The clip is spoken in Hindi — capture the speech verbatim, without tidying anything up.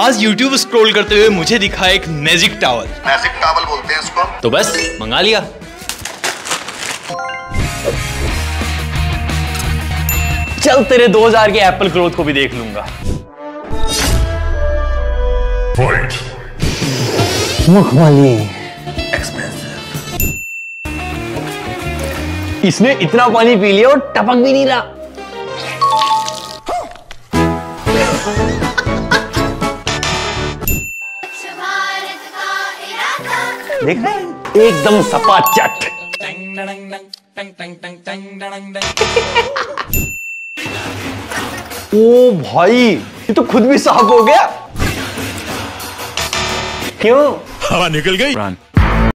आज YouTube स्क्रॉल करते हुए मुझे दिखा एक मैजिक टावर, मैजिक टावर बोलते हैं इसको, तो बस मंगा लिया। चल तेरे दो हज़ार के एप्पल ग्रोथ को भी देख लूंगा। इसने इतना पानी पी लिया और टपक भी नहीं रहा। देख रहे हैं एकदम सपा चट। ओ भाई ये तो खुद भी साफ हो गया, क्यों हवा निकल गई।